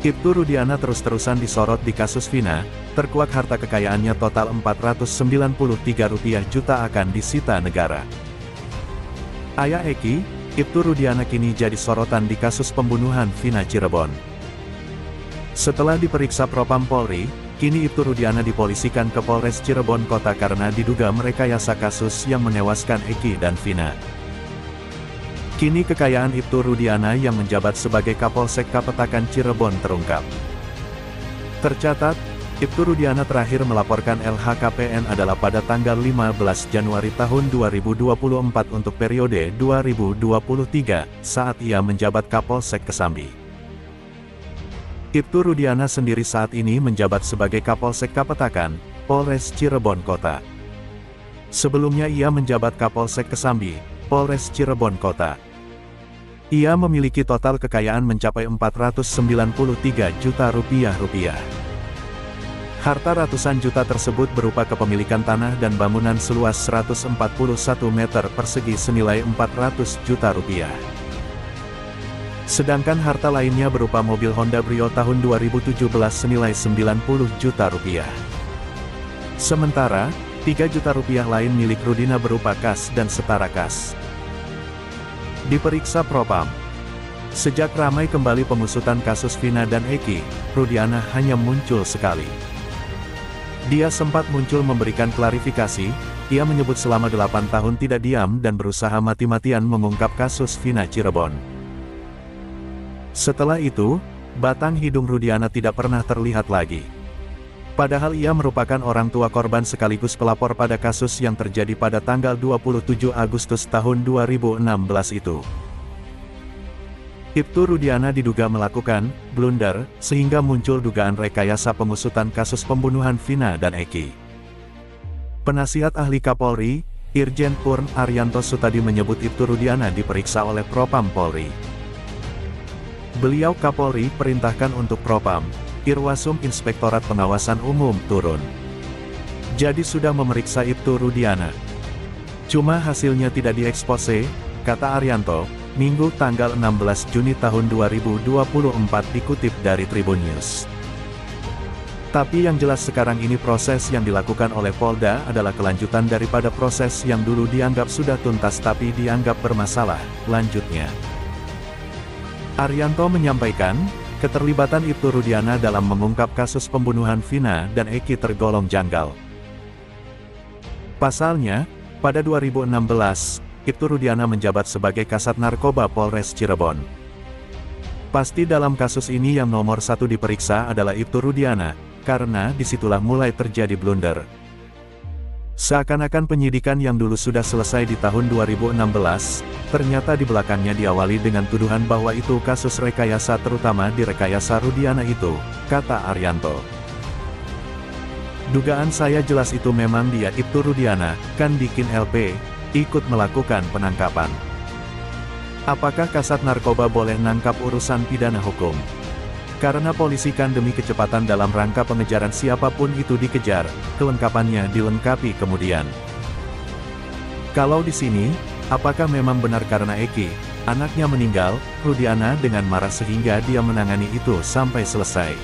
Iptu Rudiana terus-terusan disorot di kasus Vina, terkuak harta kekayaannya total Rp493 juta akan disita negara. Ayah Eki, Iptu Rudiana kini jadi sorotan di kasus pembunuhan Vina Cirebon. Setelah diperiksa Propam Polri, kini Iptu Rudiana dipolisikan ke Polres Cirebon Kota karena diduga merekayasa kasus yang menewaskan Eki dan Vina. Kini kekayaan Iptu Rudiana yang menjabat sebagai Kapolsek Kapetakan Cirebon terungkap. Tercatat, Iptu Rudiana terakhir melaporkan LHKPN adalah pada tanggal 15 Januari tahun 2024 untuk periode 2023, saat ia menjabat Kapolsek Kesambi. Iptu Rudiana sendiri saat ini menjabat sebagai Kapolsek Kapetakan, Polres Cirebon Kota. Sebelumnya ia menjabat Kapolsek Kesambi, Polres Cirebon Kota. Ia memiliki total kekayaan mencapai Rp493 juta. Harta ratusan juta tersebut berupa kepemilikan tanah dan bangunan seluas 141 meter persegi senilai Rp400 juta. Sedangkan harta lainnya berupa mobil Honda Brio tahun 2017 senilai Rp90 juta. Sementara, Rp3 juta lain milik Rudiana berupa kas dan setara kas. Diperiksa Propam. Sejak ramai kembali pengusutan kasus Vina dan Eki, Rudiana hanya muncul sekali. Dia sempat muncul memberikan klarifikasi, ia menyebut selama 8 tahun tidak diam dan berusaha mati-matian mengungkap kasus Vina Cirebon. Setelah itu, batang hidung Rudiana tidak pernah terlihat lagi. Padahal ia merupakan orang tua korban sekaligus pelapor pada kasus yang terjadi pada tanggal 27 Agustus tahun 2016 itu. Iptu Rudiana diduga melakukan blunder, sehingga muncul dugaan rekayasa pengusutan kasus pembunuhan Vina dan Eki. Penasihat ahli Kapolri, Irjen Purn Aryanto Sutadi menyebut Iptu Rudiana diperiksa oleh Propam Polri. Beliau Kapolri perintahkan untuk Propam, Irwasum Inspektorat Pengawasan Umum turun. Jadi sudah memeriksa Iptu Rudiana. Cuma hasilnya tidak diekspose, kata Aryanto, Minggu tanggal 16 Juni tahun 2024 dikutip dari Tribun News. Tapi yang jelas sekarang ini proses yang dilakukan oleh Polda adalah kelanjutan daripada proses yang dulu dianggap sudah tuntas tapi dianggap bermasalah, lanjutnya. Aryanto menyampaikan, keterlibatan Iptu Rudiana dalam mengungkap kasus pembunuhan Vina dan Eki tergolong janggal. Pasalnya, pada 2016, Iptu Rudiana menjabat sebagai Kasat Narkoba Polres Cirebon. Pasti dalam kasus ini yang nomor 1 diperiksa adalah Iptu Rudiana, karena disitulah mulai terjadi blunder. Seakan-akan penyidikan yang dulu sudah selesai di tahun 2016, ternyata di belakangnya diawali dengan tuduhan bahwa itu kasus rekayasa, terutama di rekayasa Rudiana itu, kata Aryanto. Dugaan saya jelas itu memang dia Iptu Rudiana, kan bikin LP, ikut melakukan penangkapan. Apakah kasat narkoba boleh nangkap urusan pidana hukum? Karena polisi kan demi kecepatan dalam rangka pengejaran siapapun itu dikejar, kelengkapannya dilengkapi kemudian. Kalau di sini, apakah memang benar karena Eki, anaknya meninggal, Rudiana dengan marah sehingga dia menangani itu sampai selesai.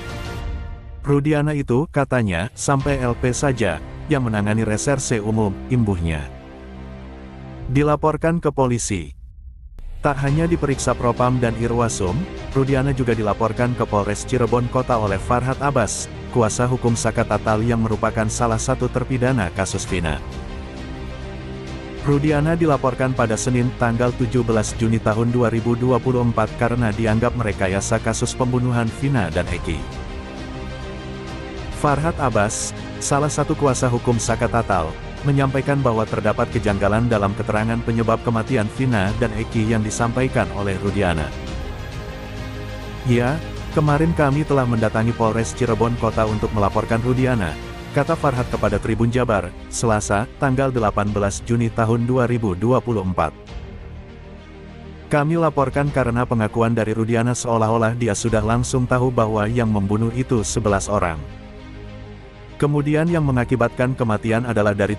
Rudiana itu, katanya, sampai LP saja, yang menangani reserse umum, imbuhnya. Dilaporkan ke polisi. Tak hanya diperiksa Propam dan Irwasum, Rudiana juga dilaporkan ke Polres Cirebon Kota oleh Farhat Abbas, kuasa hukum Saka Tatal yang merupakan salah satu terpidana kasus Vina. Rudiana dilaporkan pada Senin tanggal 17 Juni tahun 2024 karena dianggap merekayasa kasus pembunuhan Vina dan Eki. Farhat Abbas, salah satu kuasa hukum Saka Tatal, menyampaikan bahwa terdapat kejanggalan dalam keterangan penyebab kematian Vina dan Eki yang disampaikan oleh Rudiana. Ya, kemarin kami telah mendatangi Polres Cirebon Kota untuk melaporkan Rudiana, kata Farhat kepada Tribun Jabar, Selasa, tanggal 18 Juni tahun 2024. Kami laporkan karena pengakuan dari Rudiana seolah-olah dia sudah langsung tahu bahwa yang membunuh itu 11 orang. Kemudian yang mengakibatkan kematian adalah dari